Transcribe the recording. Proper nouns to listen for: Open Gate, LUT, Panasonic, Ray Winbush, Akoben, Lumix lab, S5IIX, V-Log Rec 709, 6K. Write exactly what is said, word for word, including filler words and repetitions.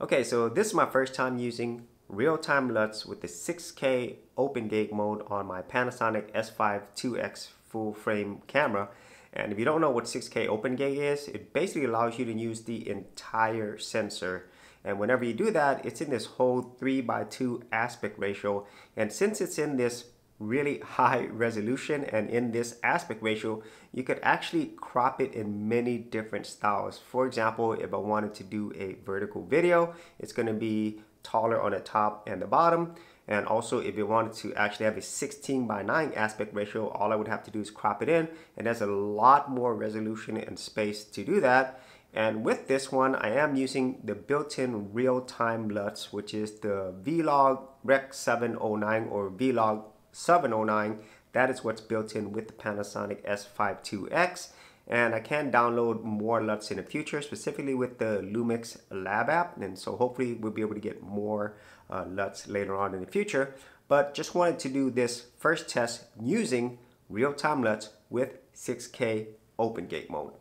Okay, so this is my first time using real-time LUTs with the six K open gig mode on my Panasonic S five two X full-frame camera. And if you don't know what six K open gig is, it basically allows you to use the entire sensor. And whenever you do that, it's in this whole three by two aspect ratio. And since it's in this really high resolution and in this aspect ratio, you could actually crop it in many different styles. For example, if I wanted to do a vertical video, it's going to be taller on the top and the bottom. And also, if you wanted to actually have a sixteen by nine aspect ratio, all I would have to do is crop it in, and there's a lot more resolution and space to do that. And with this one, I am using the built-in real-time LUTs, which is the V-Log Rec seven oh nine or V-Log seven oh nine. That is what's built in with the Panasonic S five two X. And I can download more LUTs in the future, specifically with the Lumix lab app. And so hopefully we'll be able to get more uh, LUTs later on in the future. But just wanted to do this first test using real-time LUTs with six K open gate mode.